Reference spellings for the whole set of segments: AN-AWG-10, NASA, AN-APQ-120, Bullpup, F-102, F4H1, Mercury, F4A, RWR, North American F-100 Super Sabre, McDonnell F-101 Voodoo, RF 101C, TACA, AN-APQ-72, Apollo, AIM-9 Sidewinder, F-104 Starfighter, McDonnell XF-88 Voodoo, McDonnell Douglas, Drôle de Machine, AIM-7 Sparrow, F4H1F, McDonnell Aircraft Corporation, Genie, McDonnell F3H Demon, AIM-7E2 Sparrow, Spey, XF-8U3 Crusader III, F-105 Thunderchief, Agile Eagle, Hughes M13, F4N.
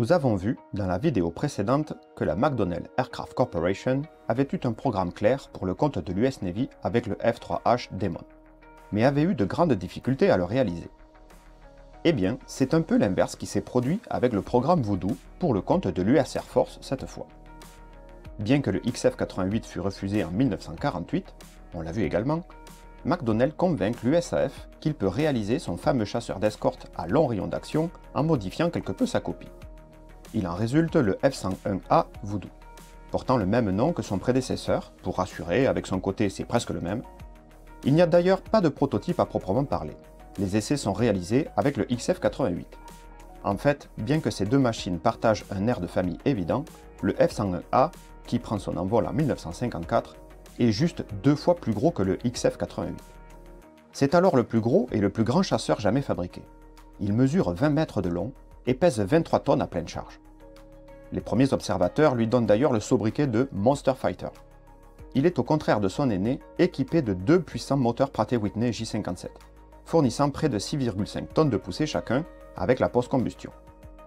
Nous avons vu, dans la vidéo précédente, que la McDonnell Aircraft Corporation avait eu un programme clair pour le compte de l'US Navy avec le F3H Demon, mais avait eu de grandes difficultés à le réaliser. Eh bien, c'est un peu l'inverse qui s'est produit avec le programme Voodoo pour le compte de l'US Air Force cette fois. Bien que le XF-88 fût refusé en 1948, on l'a vu également, McDonnell convainc l'USAF qu'il peut réaliser son fameux chasseur d'escorte à long rayon d'action en modifiant quelque peu sa copie. Il en résulte le F-101A Voodoo, portant le même nom que son prédécesseur pour rassurer, avec son côté c'est presque le même. Il n'y a d'ailleurs pas de prototype à proprement parler, les essais sont réalisés avec le XF-88. En fait, bien que ces deux machines partagent un air de famille évident, le F-101A, qui prend son envol en 1954, est juste 2 fois plus gros que le XF-88. C'est alors le plus gros et le plus grand chasseur jamais fabriqué. Il mesure 20 mètres de long et pèse 23 tonnes à pleine charge. Les premiers observateurs lui donnent d'ailleurs le sobriquet de Monster Fighter. Il est au contraire de son aîné équipé de 2 puissants moteurs Pratt & Whitney J57, fournissant près de 6,5 tonnes de poussée chacun avec la post-combustion.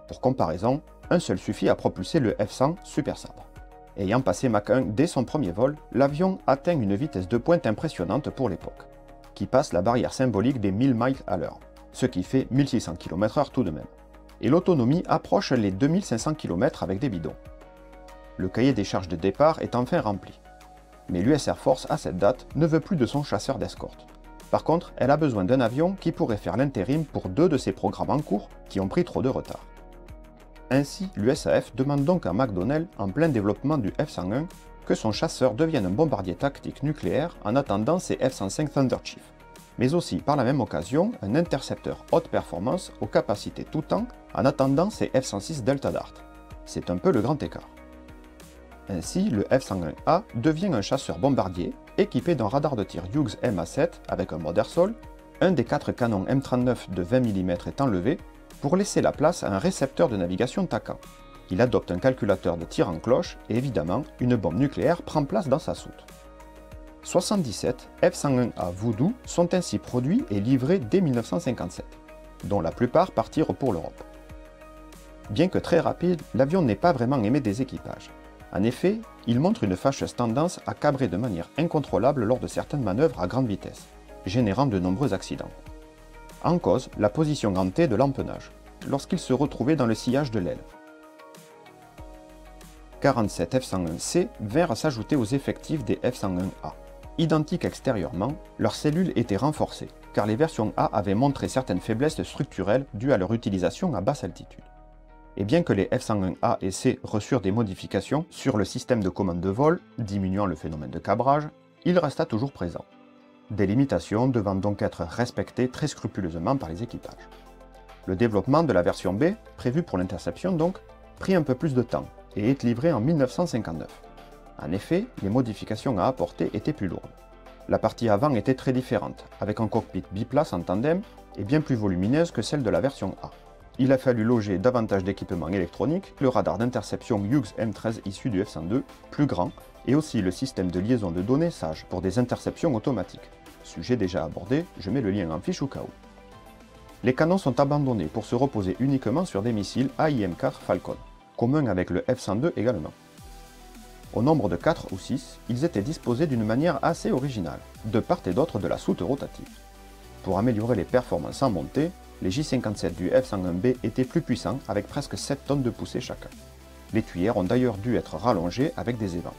Pour comparaison, un seul suffit à propulser le F-100 Super Sabre. Ayant passé Mach 1 dès son premier vol, l'avion atteint une vitesse de pointe impressionnante pour l'époque, qui passe la barrière symbolique des 1000 miles à l'heure, ce qui fait 1600 km/h tout de même, et l'autonomie approche les 2500 km avec des bidons. Le cahier des charges de départ est enfin rempli, mais l'US Air Force à cette date ne veut plus de son chasseur d'escorte. Par contre, elle a besoin d'un avion qui pourrait faire l'intérim pour 2 de ses programmes en cours qui ont pris trop de retard. Ainsi, l'USAF demande donc à McDonnell, en plein développement du F-101, que son chasseur devienne un bombardier tactique nucléaire en attendant ses F-105 Thunderchief, mais aussi par la même occasion un intercepteur haute performance aux capacités tout temps en attendant ses F-106 Delta Dart. C'est un peu le grand écart. Ainsi, le F-101A devient un chasseur bombardier équipé d'un radar de tir Hughes MA-7 avec un mode air-sol, un des 4 canons M39 de 20 mm est enlevé, pour laisser la place à un récepteur de navigation TACA. Il adopte un calculateur de tir en cloche et évidemment, une bombe nucléaire prend place dans sa soute. 77 F-101A Voodoo sont ainsi produits et livrés dès 1957, dont la plupart partirent pour l'Europe. Bien que très rapide, l'avion n'est pas vraiment aimé des équipages. En effet, il montre une fâcheuse tendance à cabrer de manière incontrôlable lors de certaines manœuvres à grande vitesse, générant de nombreux accidents. En cause, la position hantée de l'empennage, lorsqu'il se retrouvait dans le sillage de l'aile. 47 F-101C vinrent s'ajouter aux effectifs des F-101A. Identiques extérieurement, leurs cellules étaient renforcées, car les versions A avaient montré certaines faiblesses structurelles dues à leur utilisation à basse altitude. Et bien que les F-101A et C reçurent des modifications sur le système de commande de vol, diminuant le phénomène de cabrage, il resta toujours présent. Des limitations devant donc être respectées très scrupuleusement par les équipages. Le développement de la version B, prévue pour l'interception donc, prit un peu plus de temps et est livré en 1959. En effet, les modifications à apporter étaient plus lourdes. La partie avant était très différente, avec un cockpit biplace en tandem et bien plus volumineuse que celle de la version A. Il a fallu loger davantage d'équipements électroniques, le radar d'interception Hughes M13 issu du F-102, plus grand, et aussi le système de liaison de données SAGE pour des interceptions automatiques. Sujet déjà abordé, je mets le lien en fiche au cas où. Les canons sont abandonnés pour se reposer uniquement sur des missiles AIM-4 Falcon, communs avec le F-102 également. Au nombre de 4 ou 6, ils étaient disposés d'une manière assez originale, de part et d'autre de la soute rotative. Pour améliorer les performances en montée, les J57 du F-101B étaient plus puissants avec presque 7 tonnes de poussée chacun. Les tuyères ont d'ailleurs dû être rallongées avec des évents.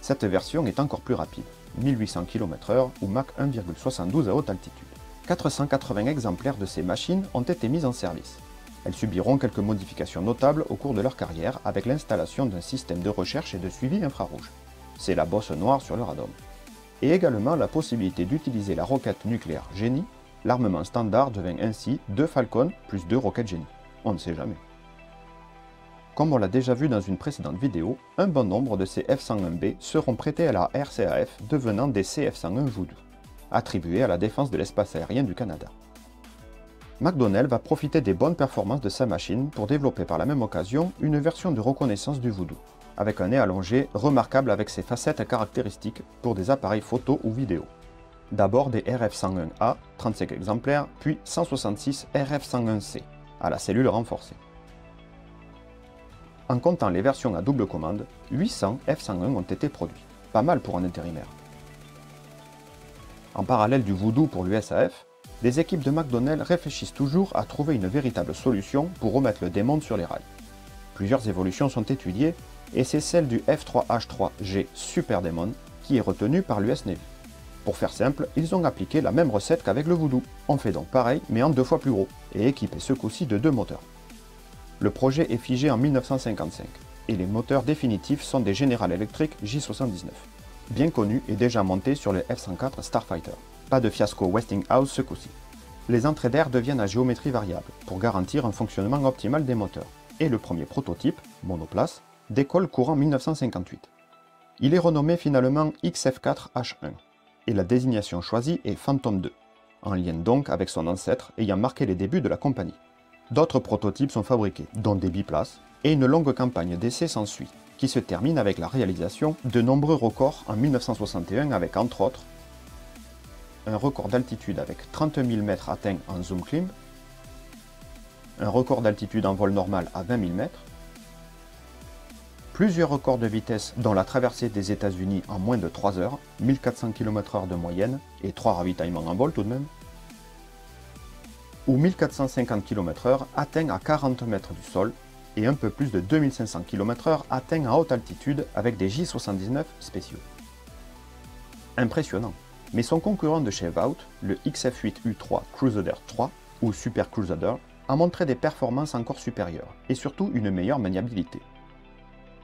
Cette version est encore plus rapide, 1800 km/h ou Mach 1,72 à haute altitude. 480 exemplaires de ces machines ont été mises en service. Elles subiront quelques modifications notables au cours de leur carrière avec l'installation d'un système de recherche et de suivi infrarouge. C'est la bosse noire sur le radome. Et également la possibilité d'utiliser la roquette nucléaire Genie. L'armement standard devint ainsi 2 Falcon plus 2 roquettes Genie. On ne sait jamais. Comme on l'a déjà vu dans une précédente vidéo, un bon nombre de ces F-101B seront prêtés à la RCAF devenant des CF-101 Voodoo, attribués à la défense de l'espace aérien du Canada. McDonnell va profiter des bonnes performances de sa machine pour développer par la même occasion une version de reconnaissance du Voodoo, avec un nez allongé remarquable avec ses facettes caractéristiques pour des appareils photo ou vidéo. D'abord des RF-101A, 35 exemplaires, puis 166 RF-101C, à la cellule renforcée. En comptant les versions à double commande, 800 F-101 ont été produits, pas mal pour un intérimaire. En parallèle du Voodoo pour l'USAF, les équipes de McDonnell réfléchissent toujours à trouver une véritable solution pour remettre le démon sur les rails. Plusieurs évolutions sont étudiées, et c'est celle du F3H3G Super Démon qui est retenue par l'US Navy. Pour faire simple, ils ont appliqué la même recette qu'avec le Voodoo. On fait donc pareil, mais en 2 fois plus gros, et équipé ce coup-ci de 2 moteurs. Le projet est figé en 1955, et les moteurs définitifs sont des General Electric J79, bien connus et déjà montés sur les F-104 Starfighter. Pas de fiasco Westinghouse ce coup-ci. Les entrées d'air deviennent à géométrie variable, pour garantir un fonctionnement optimal des moteurs, et le premier prototype, monoplace, décolle courant 1958. Il est renommé finalement XF4H1, et la désignation choisie est Phantom II, en lien donc avec son ancêtre ayant marqué les débuts de la compagnie. D'autres prototypes sont fabriqués, dont des biplaces, et une longue campagne d'essais s'ensuit, qui se termine avec la réalisation de nombreux records en 1961 avec, entre autres, un record d'altitude avec 30 000 mètres atteint en zoom climb, un record d'altitude en vol normal à 20 000 mètres, plusieurs records de vitesse dont la traversée des États-Unis en moins de 3 heures, 1400 km/h de moyenne et 3 ravitaillements en vol tout de même, ou 1450 km/h atteint à 40 mètres du sol et un peu plus de 2500 km/h atteint à haute altitude avec des J79 spéciaux. Impressionnant, mais son concurrent de chez Vought, le XF-8U3 Crusader III ou Super Crusader, a montré des performances encore supérieures et surtout une meilleure maniabilité.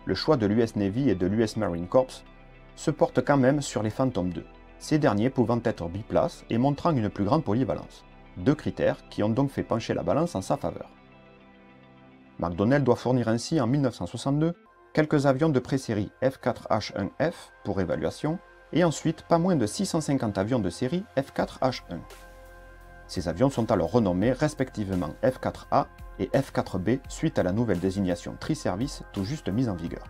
Le choix de l'US Navy et de l'US Marine Corps se porte quand même sur les Phantom II, ces derniers pouvant être biplaces et montrant une plus grande polyvalence. 2 critères qui ont donc fait pencher la balance en sa faveur. McDonnell doit fournir ainsi en 1962 quelques avions de pré-série F4H1F pour évaluation et ensuite pas moins de 650 avions de série F4H1. Ces avions sont alors renommés respectivement F4A et F4B suite à la nouvelle désignation tri-service tout juste mise en vigueur.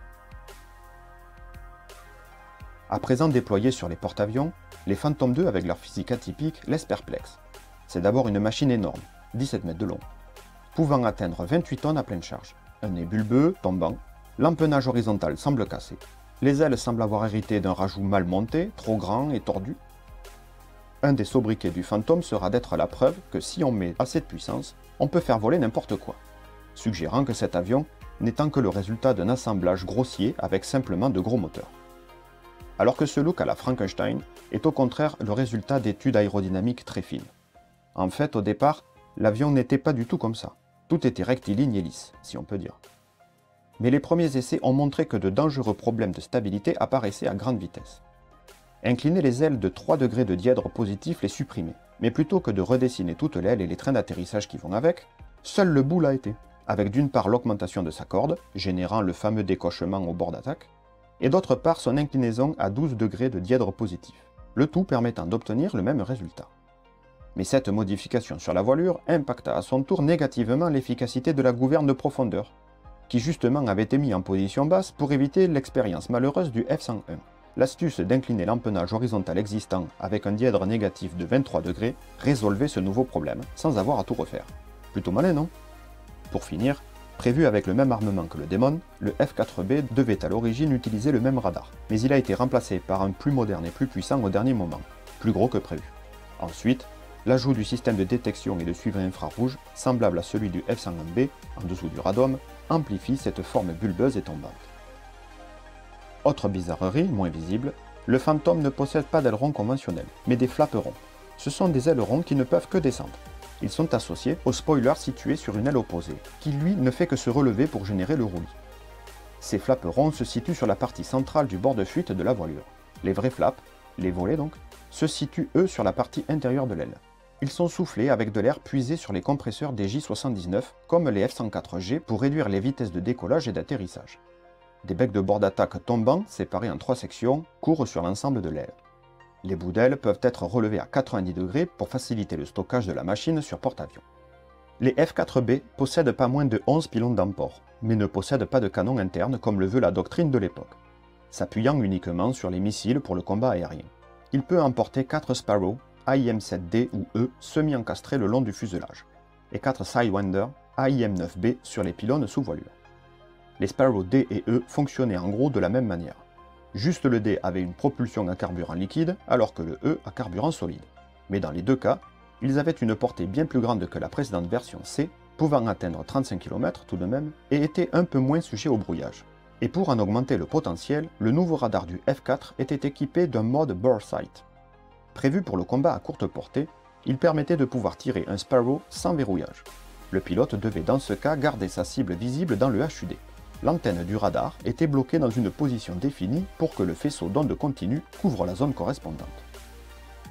À présent déployés sur les porte-avions, les Phantom II avec leur physique atypique laissent perplexe. C'est d'abord une machine énorme, 17 mètres de long, pouvant atteindre 28 tonnes à pleine charge. Un nez bulbeux, tombant, l'empennage horizontal semble cassé, les ailes semblent avoir hérité d'un rajout mal monté, trop grand et tordu. Un des sobriquets du Phantom sera d'être la preuve que si on met assez de puissance, on peut faire voler n'importe quoi, suggérant que cet avion n'étant que le résultat d'un assemblage grossier avec simplement de gros moteurs. Alors que ce look à la Frankenstein est au contraire le résultat d'études aérodynamiques très fines. En fait, au départ, l'avion n'était pas du tout comme ça. Tout était rectiligne et lisse, si on peut dire. Mais les premiers essais ont montré que de dangereux problèmes de stabilité apparaissaient à grande vitesse. Incliner les ailes de 3 degrés de dièdre positif les supprimait, mais plutôt que de redessiner toute l'aile et les trains d'atterrissage qui vont avec, seul le bout l'a été, avec d'une part l'augmentation de sa corde, générant le fameux décochement au bord d'attaque, et d'autre part son inclinaison à 12 degrés de dièdre positif, le tout permettant d'obtenir le même résultat. Mais cette modification sur la voilure impacta à son tour négativement l'efficacité de la gouverne de profondeur, qui justement avait été mise en position basse pour éviter l'expérience malheureuse du F-101. L'astuce d'incliner l'empennage horizontal existant avec un dièdre négatif de 23 degrés résolvait ce nouveau problème, sans avoir à tout refaire. Plutôt malin, non? Pour finir, prévu avec le même armement que le Démon, le F-4B devait à l'origine utiliser le même radar, mais il a été remplacé par un plus moderne et plus puissant au dernier moment, plus gros que prévu. Ensuite, l'ajout du système de détection et de suivi infrarouge, semblable à celui du F-101B, en dessous du radome, amplifie cette forme bulbeuse et tombante. Autre bizarrerie, moins visible, le Phantom ne possède pas d'ailerons conventionnels, mais des flaperons. Ce sont des ailerons qui ne peuvent que descendre. Ils sont associés au spoiler situé sur une aile opposée, qui lui ne fait que se relever pour générer le roulis. Ces flaperons se situent sur la partie centrale du bord de fuite de la voilure. Les vrais flaps, les volets donc, se situent eux sur la partie intérieure de l'aile. Ils sont soufflés avec de l'air puisé sur les compresseurs des J79 comme les F-104G pour réduire les vitesses de décollage et d'atterrissage. Des becs de bord d'attaque tombants, séparés en 3 sections, courent sur l'ensemble de l'aile. Les bouts d'aile peuvent être relevés à 90 degrés pour faciliter le stockage de la machine sur porte-avions. Les F-4B possèdent pas moins de 11 pylônes d'emport, mais ne possèdent pas de canon interne comme le veut la doctrine de l'époque, s'appuyant uniquement sur les missiles pour le combat aérien. Il peut emporter 4 Sparrow, AIM-7D ou E semi-encastrés le long du fuselage, et 4 Sidewinder, AIM-9B sur les pylônes sous voilure. les Sparrow D et E fonctionnaient en gros de la même manière. Juste le D avait une propulsion à carburant liquide, alors que le E à carburant solide. Mais dans les deux cas, ils avaient une portée bien plus grande que la précédente version C, pouvant atteindre 35 km tout de même, et étaient un peu moins sujets au brouillage. Et pour en augmenter le potentiel, le nouveau radar du F4 était équipé d'un mode bore sight. Prévu pour le combat à courte portée, il permettait de pouvoir tirer un Sparrow sans verrouillage. Le pilote devait dans ce cas garder sa cible visible dans le HUD. L'antenne du radar était bloquée dans une position définie pour que le faisceau d'ondes continues couvre la zone correspondante.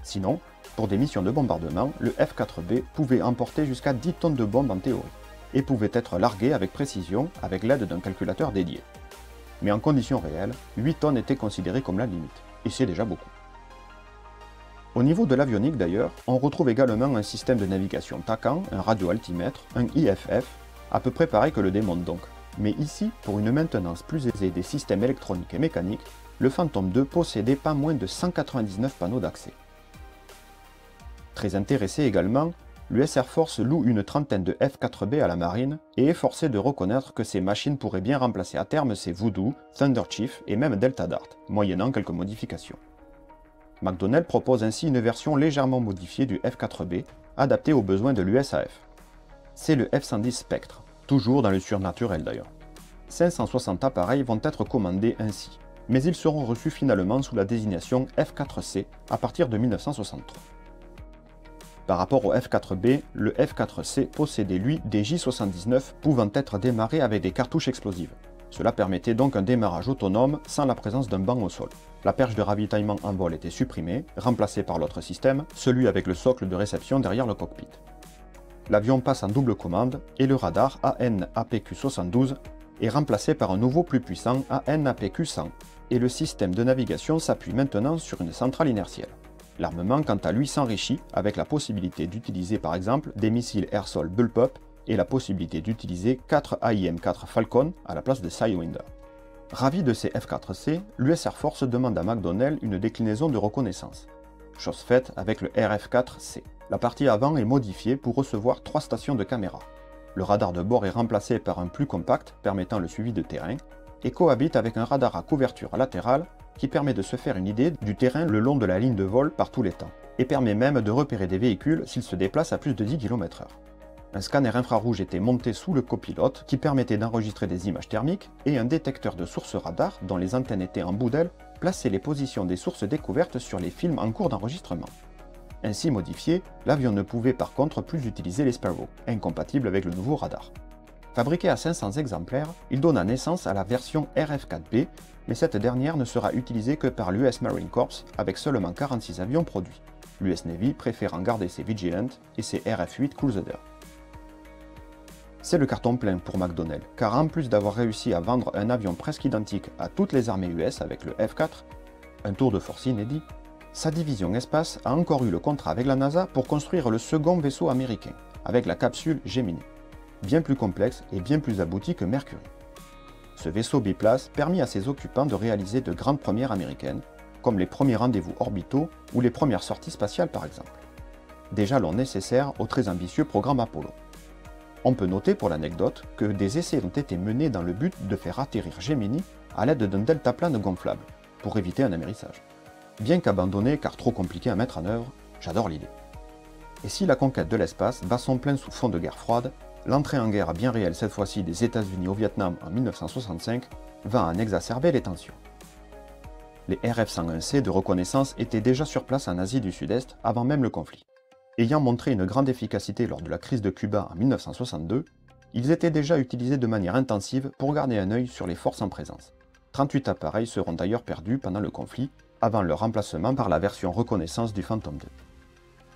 Sinon, pour des missions de bombardement, le F4B pouvait emporter jusqu'à 10 tonnes de bombes en théorie, et pouvait être largué avec précision avec l'aide d'un calculateur dédié. Mais en conditions réelles, 8 tonnes étaient considérées comme la limite, et c'est déjà beaucoup. Au niveau de l'avionique d'ailleurs, on retrouve également un système de navigation TACA, un radioaltimètre, un IFF, à peu près pareil que le Démon donc. Mais ici, pour une maintenance plus aisée des systèmes électroniques et mécaniques, le Phantom II possédait pas moins de 199 panneaux d'accès. Très intéressé également, l'US Air Force loue une trentaine de F-4B à la marine et est forcé de reconnaître que ces machines pourraient bien remplacer à terme ces Voodoo, Thunderchief et même Delta Dart, moyennant quelques modifications. McDonnell propose ainsi une version légèrement modifiée du F-4B, adaptée aux besoins de l'USAF. C'est le F-110 Spectre, toujours dans le surnaturel d'ailleurs. 560 appareils vont être commandés ainsi, mais ils seront reçus finalement sous la désignation F-4C à partir de 1963. Par rapport au F4B, le F4C possédait lui des J79 pouvant être démarrés avec des cartouches explosives. Cela permettait donc un démarrage autonome sans la présence d'un banc au sol. La perche de ravitaillement en vol était supprimée, remplacée par l'autre système, celui avec le socle de réception derrière le cockpit. L'avion passe en double commande et le radar AN-APQ-72 est remplacé par un nouveau plus puissant AN-APQ-100 et le système de navigation s'appuie maintenant sur une centrale inertielle. L'armement, quant à lui, s'enrichit avec la possibilité d'utiliser par exemple des missiles air-sol bullpup et la possibilité d'utiliser 4 AIM-4 Falcon à la place de Sidewinder. Ravi de ces F-4C, l'US Air Force demande à McDonnell une déclinaison de reconnaissance. Chose faite avec le RF-4C. La partie avant est modifiée pour recevoir 3 stations de caméra. Le radar de bord est remplacé par un plus compact permettant le suivi de terrain et cohabite avec un radar à couverture latérale qui permet de se faire une idée du terrain le long de la ligne de vol par tous les temps, et permet même de repérer des véhicules s'ils se déplacent à plus de 10 km/h. Un scanner infrarouge était monté sous le copilote qui permettait d'enregistrer des images thermiques, et un détecteur de sources radar, dont les antennes étaient en bout d'aile, plaçait les positions des sources découvertes sur les films en cours d'enregistrement. Ainsi modifié, l'avion ne pouvait par contre plus utiliser les Sparrow, incompatibles avec le nouveau radar. Fabriqué à 500 exemplaires, il donna naissance à la version RF-4B, mais cette dernière ne sera utilisée que par l'US Marine Corps avec seulement 46 avions produits, l'US Navy préférant garder ses Vigilant et ses RF-8 Crusader. C'est le carton plein pour McDonnell, car en plus d'avoir réussi à vendre un avion presque identique à toutes les armées US avec le F-4, un tour de force inédit, sa division espace a encore eu le contrat avec la NASA pour construire le second vaisseau américain, avec la capsule Gemini. Bien plus complexe et bien plus abouti que Mercury. Ce vaisseau biplace permit à ses occupants de réaliser de grandes premières américaines, comme les premiers rendez-vous orbitaux ou les premières sorties spatiales par exemple. Des jalons nécessaires au très ambitieux programme Apollo. On peut noter pour l'anecdote que des essais ont été menés dans le but de faire atterrir Gemini à l'aide d'un deltaplane gonflable, pour éviter un amérissage. Bien qu'abandonné car trop compliqué à mettre en œuvre, j'adore l'idée. Et si la conquête de l'espace bat son plein sous fond de guerre froide, l'entrée en guerre bien réelle cette fois-ci des États-Unis au Vietnam en 1965 va en exacerber les tensions. Les RF-101C de reconnaissance étaient déjà sur place en Asie du Sud-Est avant même le conflit. Ayant montré une grande efficacité lors de la crise de Cuba en 1962, ils étaient déjà utilisés de manière intensive pour garder un œil sur les forces en présence. 38 appareils seront d'ailleurs perdus pendant le conflit, avant leur remplacement par la version reconnaissance du Phantom II.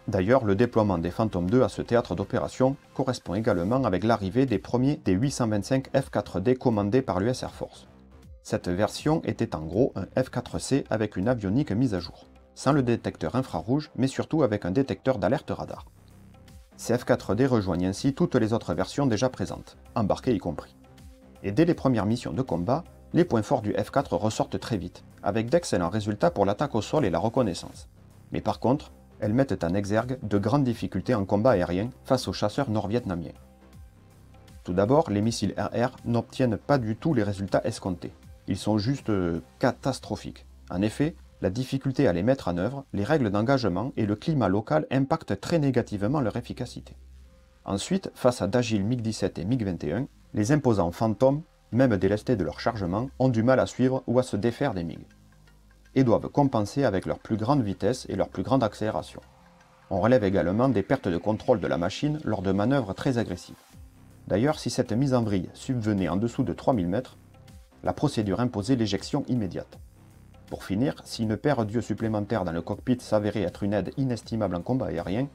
D'ailleurs, le déploiement des Phantom II à ce théâtre d'opération correspond également avec l'arrivée des premiers des 825 F-4D commandés par l'US Air Force. Cette version était en gros un F-4C avec une avionique mise à jour, sans le détecteur infrarouge, mais surtout avec un détecteur d'alerte radar. Ces F-4D rejoignent ainsi toutes les autres versions déjà présentes, embarquées y compris. Et dès les premières missions de combat, les points forts du F-4 ressortent très vite, avec d'excellents résultats pour l'attaque au sol et la reconnaissance. Mais par contre, elles mettent en exergue de grandes difficultés en combat aérien face aux chasseurs nord-vietnamiens. Tout d'abord, les missiles RR n'obtiennent pas du tout les résultats escomptés. Ils sont juste catastrophiques. En effet, la difficulté à les mettre en œuvre, les règles d'engagement et le climat local impactent très négativement leur efficacité. Ensuite, face à d'agiles MiG-17 et MiG-21, les imposants fantômes, même délestés de leur chargement, ont du mal à suivre ou à se défaire des MiG, et doivent compenser avec leur plus grande vitesse et leur plus grande accélération. On relève également des pertes de contrôle de la machine lors de manœuvres très agressives. D'ailleurs, si cette mise en vrille subvenait en dessous de 3000 mètres, la procédure imposait l'éjection immédiate. Pour finir, si une paire d'yeux supplémentaires dans le cockpit s'avérait être une aide inestimable en combat aérien,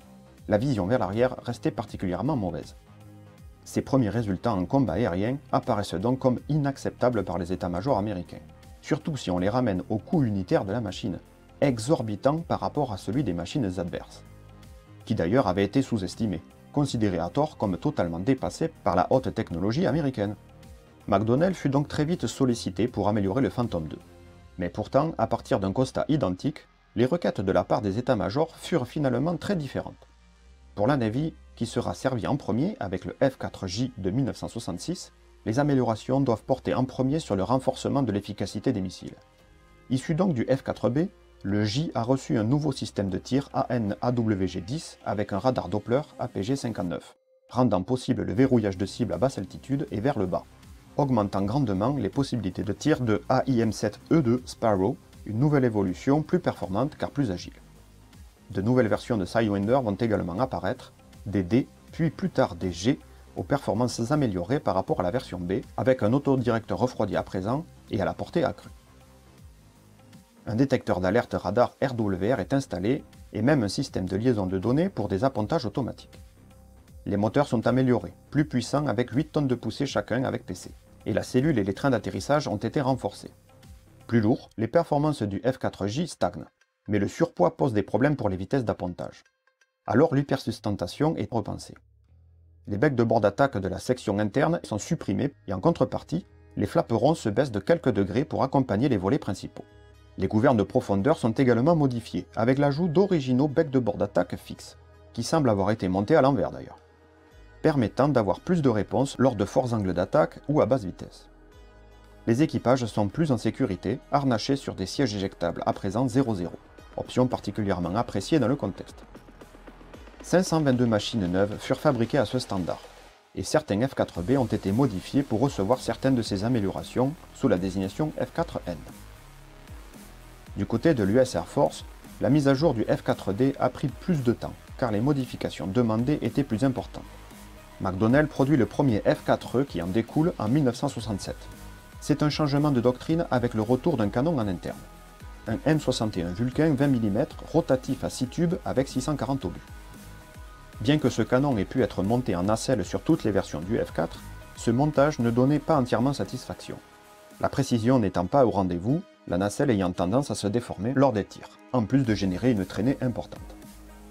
la vision vers l'arrière restait particulièrement mauvaise. Ces premiers résultats en combat aérien apparaissent donc comme inacceptables par les états-majors américains, surtout si on les ramène au coût unitaire de la machine, exorbitant par rapport à celui des machines adverses, qui d'ailleurs avait été sous-estimé, considéré à tort comme totalement dépassé par la haute technologie américaine. McDonnell fut donc très vite sollicité pour améliorer le Phantom II. Mais pourtant, à partir d'un constat identique, les requêtes de la part des états-majors furent finalement très différentes. Pour la Navy, qui sera servie en premier avec le F4J de 1966, les améliorations doivent porter en premier sur le renforcement de l'efficacité des missiles. Issu donc du F4B, le J a reçu un nouveau système de tir AN-AWG-10 avec un radar Doppler APG-59, rendant possible le verrouillage de cibles à basse altitude et vers le bas, augmentant grandement les possibilités de tir de AIM-7E2 Sparrow, une nouvelle évolution plus performante car plus agile. De nouvelles versions de Sidewinder vont également apparaître, des D, puis plus tard des G, aux performances améliorées par rapport à la version B, avec un autodirecteur refroidi à présent et à la portée accrue. Un détecteur d'alerte radar RWR est installé, et même un système de liaison de données pour des appontages automatiques. Les moteurs sont améliorés, plus puissants avec 8 tonnes de poussée chacun avec PC, et la cellule et les trains d'atterrissage ont été renforcés. Plus lourd, les performances du F4J stagnent, mais le surpoids pose des problèmes pour les vitesses d'appontage. Alors l'hypersustentation est repensée. Les becs de bord d'attaque de la section interne sont supprimés et en contrepartie, les flaperons se baissent de quelques degrés pour accompagner les volets principaux. Les gouvernes de profondeur sont également modifiées, avec l'ajout d'originaux becs de bord d'attaque fixes, qui semblent avoir été montés à l'envers d'ailleurs, permettant d'avoir plus de réponses lors de forts angles d'attaque ou à basse vitesse. Les équipages sont plus en sécurité, harnachés sur des sièges éjectables à présent 0-0, option particulièrement appréciée dans le contexte. 522 machines neuves furent fabriquées à ce standard, et certains F4B ont été modifiés pour recevoir certaines de ces améliorations sous la désignation F4N. Du côté de l'US Air Force, la mise à jour du F4D a pris plus de temps, car les modifications demandées étaient plus importantes. McDonnell produit le premier F4E qui en découle en 1967. C'est un changement de doctrine avec le retour d'un canon en interne. Un M61 Vulcain 20 mm rotatif à 6 tubes avec 640 obus. Bien que ce canon ait pu être monté en nacelle sur toutes les versions du F4, ce montage ne donnait pas entièrement satisfaction. La précision n'étant pas au rendez-vous, la nacelle ayant tendance à se déformer lors des tirs, en plus de générer une traînée importante.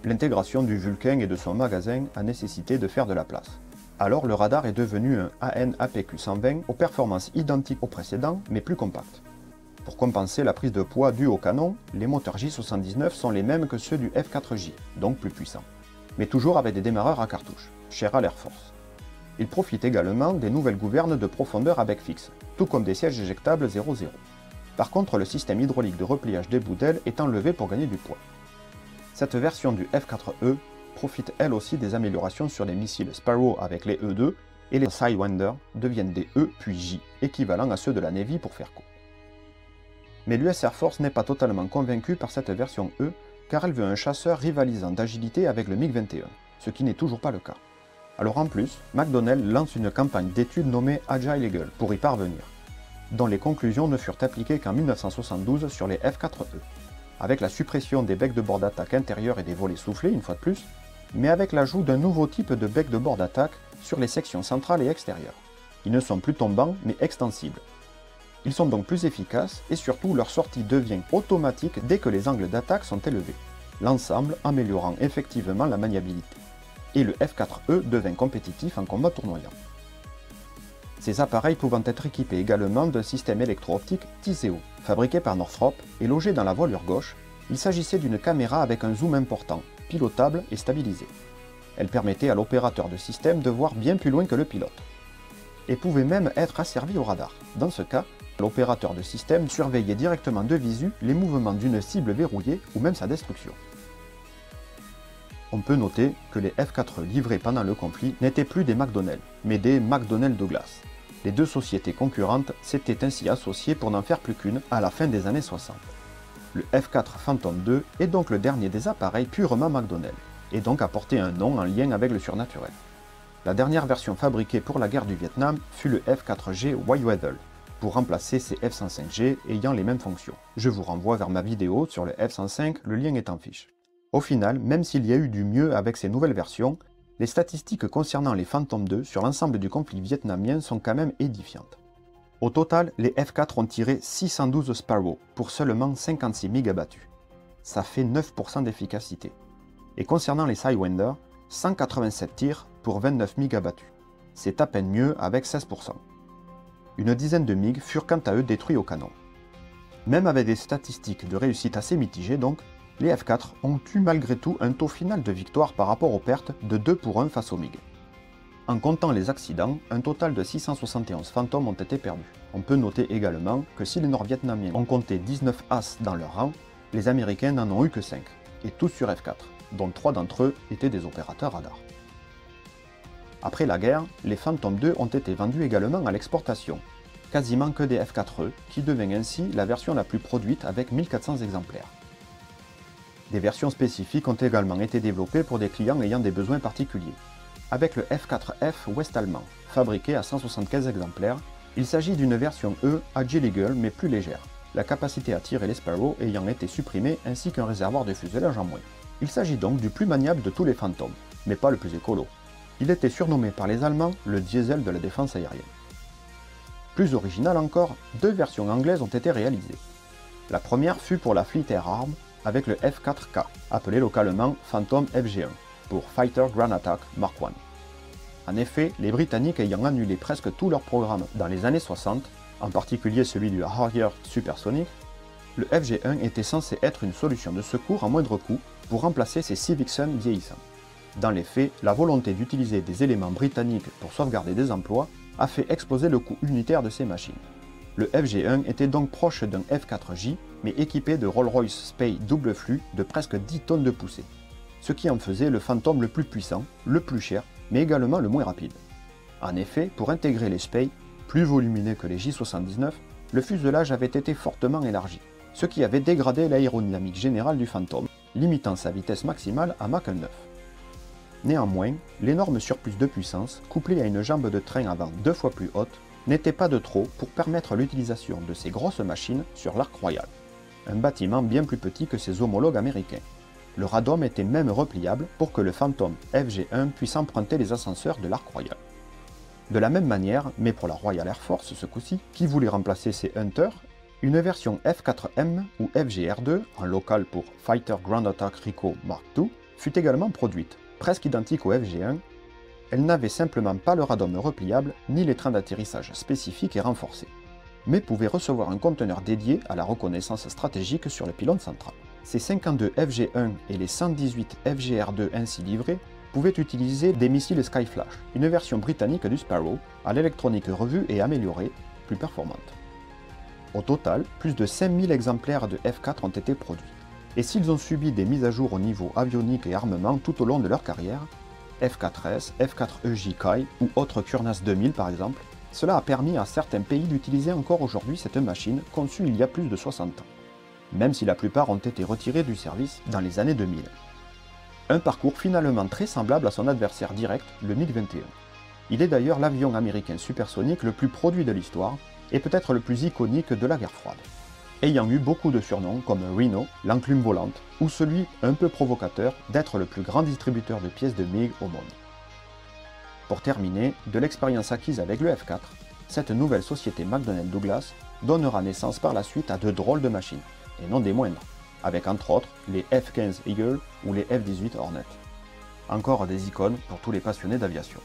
L'intégration du Vulcain et de son magasin a nécessité de faire de la place. Alors le radar est devenu un AN-APQ-120 aux performances identiques au précédent, mais plus compact. Pour compenser la prise de poids due au canon, les moteurs J79 sont les mêmes que ceux du F4J, donc plus puissants, mais toujours avec des démarreurs à cartouche, chers à l'Air Force. Ils profitent également des nouvelles gouvernes de profondeur à bec fixe, tout comme des sièges éjectables 0-0. Par contre, le système hydraulique de repliage des bouts d'ailes est enlevé pour gagner du poids. Cette version du F4E profite elle aussi des améliorations sur les missiles Sparrow avec les E2 et les Sidewinder deviennent des E puis J, équivalents à ceux de la Navy pour faire court. Mais l'US Air Force n'est pas totalement convaincu par cette version E, car elle veut un chasseur rivalisant d'agilité avec le MiG-21, ce qui n'est toujours pas le cas. Alors en plus, McDonnell lance une campagne d'études nommée Agile Eagle pour y parvenir, dont les conclusions ne furent appliquées qu'en 1972 sur les F4E, avec la suppression des becs de bord d'attaque intérieurs et des volets soufflés une fois de plus, mais avec l'ajout d'un nouveau type de bec de bord d'attaque sur les sections centrales et extérieures. Ils ne sont plus tombants, mais extensibles. Ils sont donc plus efficaces et surtout leur sortie devient automatique dès que les angles d'attaque sont élevés, l'ensemble améliorant effectivement la maniabilité. Et le F4E devint compétitif en combat tournoyant. Ces appareils pouvant être équipés également d'un système électro-optique Tiseo, fabriqué par Northrop et logé dans la voilure gauche, il s'agissait d'une caméra avec un zoom important, pilotable et stabilisé. Elle permettait à l'opérateur de système de voir bien plus loin que le pilote, et pouvaient même être asservis au radar. Dans ce cas, l'opérateur de système surveillait directement de visu les mouvements d'une cible verrouillée ou même sa destruction. On peut noter que les F-4 livrés pendant le conflit n'étaient plus des McDonnell, mais des McDonnell Douglas. Les deux sociétés concurrentes s'étaient ainsi associées pour n'en faire plus qu'une à la fin des années 60. Le F-4 Phantom II est donc le dernier des appareils purement McDonnell, et donc a porté un nom en lien avec le surnaturel. La dernière version fabriquée pour la guerre du Vietnam fut le F-4G Wyweddell, pour remplacer ces F-105G ayant les mêmes fonctions. Je vous renvoie vers ma vidéo sur le F-105, le lien est en fiche. Au final, même s'il y a eu du mieux avec ces nouvelles versions, les statistiques concernant les Phantom II sur l'ensemble du conflit vietnamien sont quand même édifiantes. Au total, les F-4 ont tiré 612 Sparrow pour seulement 56 MiG abattus. Ça fait 9% d'efficacité. Et concernant les Sidewinder, 187 tirs pour 29 MiG abattus. C'est à peine mieux avec 16%. Une dizaine de MiG furent quant à eux détruits au canon. Même avec des statistiques de réussite assez mitigées donc, les F-4 ont eu malgré tout un taux final de victoire par rapport aux pertes de 2-1 face aux MiG. En comptant les accidents, un total de 671 fantômes ont été perdus. On peut noter également que si les Nord-Vietnamiens ont compté 19 As dans leur rang, les Américains n'en ont eu que 5, et tous sur F-4, dont 3 d'entre eux étaient des opérateurs radar. Après la guerre, les Phantom II ont été vendus également à l'exportation, quasiment que des F-4E, qui devint ainsi la version la plus produite avec 1400 exemplaires. Des versions spécifiques ont également été développées pour des clients ayant des besoins particuliers. Avec le F4F ouest-allemand, fabriqué à 175 exemplaires, il s'agit d'une version E à Jelly Girl mais plus légère, la capacité à tirer les Sparrow ayant été supprimée ainsi qu'un réservoir de fuselage en moins. Il s'agit donc du plus maniable de tous les fantômes, mais pas le plus écolo. Il était surnommé par les Allemands le diesel de la défense aérienne. Plus original encore, deux versions anglaises ont été réalisées. La première fut pour la Fleet Air Arm, avec le F4K, appelé localement Phantom FG1, pour Fighter Ground Attack Mark I. En effet, les Britanniques ayant annulé presque tout leur programme dans les années 60, en particulier celui du Harrier Supersonic, le FG1 était censé être une solution de secours à moindre coût pour remplacer ces 6 Vixen vieillissants. Dans les faits, la volonté d'utiliser des éléments britanniques pour sauvegarder des emplois a fait exploser le coût unitaire de ces machines. Le FG1 était donc proche d'un F4J, mais équipé de Rolls-Royce Spey double flux de presque 10 tonnes de poussée, ce qui en faisait le Phantom le plus puissant, le plus cher, mais également le moins rapide. En effet, pour intégrer les Spey, plus volumineux que les J79, le fuselage avait été fortement élargi, ce qui avait dégradé l'aérodynamique générale du Phantom, limitant sa vitesse maximale à Mach 1.9. Néanmoins, l'énorme surplus de puissance, couplé à une jambe de train avant 2 fois plus haute, n'était pas de trop pour permettre l'utilisation de ces grosses machines sur l'Arc Royal, un bâtiment bien plus petit que ses homologues américains. Le radome était même repliable pour que le Phantom FG1 puisse emprunter les ascenseurs de l'Arc Royal. De la même manière, mais pour la Royal Air Force ce coup-ci, qui voulait remplacer ces Hunter, une version F4M ou FGR2, en local pour Fighter Ground Attack Rico Mark II, fut également produite, presque identique au FG1. Elle n'avait simplement pas le radome repliable ni les trains d'atterrissage spécifiques et renforcés, mais pouvait recevoir un conteneur dédié à la reconnaissance stratégique sur le pylône central. Ces 52 FG1 et les 118 FGR2 ainsi livrés pouvaient utiliser des missiles Skyflash, une version britannique du Sparrow, à l'électronique revue et améliorée, plus performante. Au total, plus de 5000 exemplaires de F4 ont été produits, et s'ils ont subi des mises à jour au niveau avionique et armement tout au long de leur carrière, F4S, F4EJ Kai ou autres Curnas 2000 par exemple, cela a permis à certains pays d'utiliser encore aujourd'hui cette machine conçue il y a plus de 60 ans, même si la plupart ont été retirés du service dans les années 2000. Un parcours finalement très semblable à son adversaire direct, le MiG-21. Il est d'ailleurs l'avion américain supersonique le plus produit de l'histoire et peut-être le plus iconique de la guerre froide, ayant eu beaucoup de surnoms comme Rhino, l'enclume volante, ou celui, un peu provocateur, d'être le plus grand distributeur de pièces de MiG au monde. Pour terminer, de l'expérience acquise avec le F4, cette nouvelle société McDonnell Douglas donnera naissance par la suite à de drôles de machines, et non des moindres, avec entre autres les F-15 Eagle ou les F-18 Hornet. Encore des icônes pour tous les passionnés d'aviation.